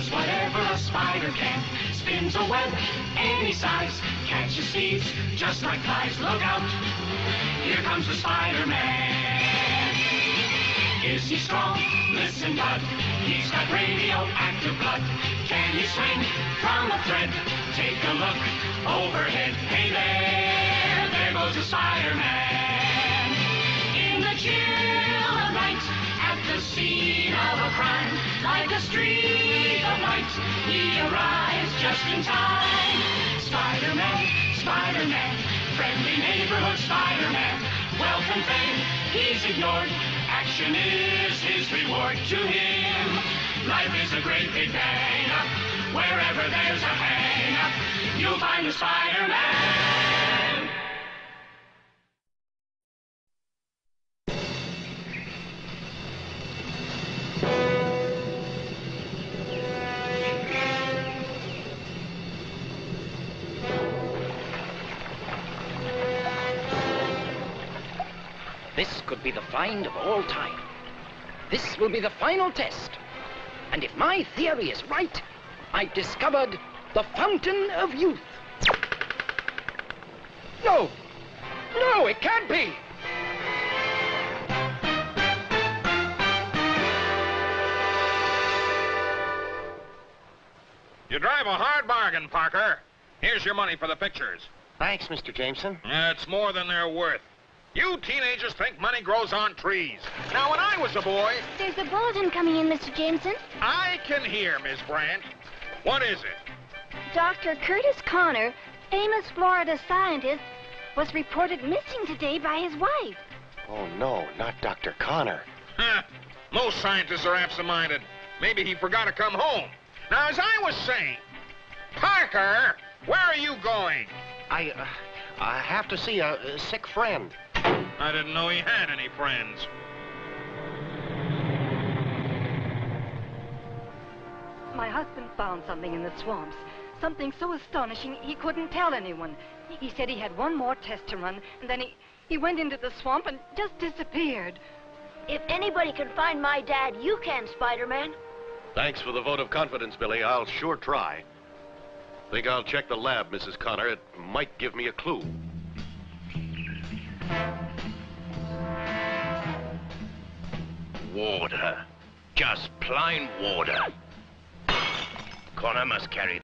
does whatever a spider can. Spins a web any size, catches thieves just like flies. Look out, here comes the Spider-Man. Is he strong? Listen, bud, he's got radioactive blood. Can he swing from a thread? Take a look overhead. Hey there goes the Spider-Man. In the chill of night, at the scene of a crime, like a streak of light, he arrives just in time. Spider-Man, Spider-Man, friendly neighborhood Spider-Man. Welcome fame, he's ignored. Action is his reward to him. Life is a great big bang-up. Wherever there's a hang-up, you'll find the Spider-Man. This could be the find of all time. This will be the final test. And if my theory is right, I've discovered the Fountain of Youth. No! No, it can't be! You drive a hard bargain, Parker. Here's your money for the pictures. Thanks, Mr. Jameson. It's more than they're worth. You teenagers think money grows on trees. Now, when I was a boy... There's a bulletin coming in, Mr. Jameson. I can hear, Ms. Branch. What is it? Dr. Curtis Connor, famous Florida scientist, was reported missing today by his wife. Oh, no, not Dr. Connor. Most scientists are absent-minded. Maybe he forgot to come home. Now, as I was saying, Parker, where are you going? I have to see a sick friend. I didn't know he had any friends. My husband found something in the swamps. Something so astonishing he couldn't tell anyone. He said he had one more test to run, and then he went into the swamp and just disappeared. If anybody can find my dad, you can, Spider-Man. Thanks for the vote of confidence, Billy. I'll sure try. Think I'll check the lab, Mrs. Connor. It might give me a clue. Water. Just plain water. Connor must carry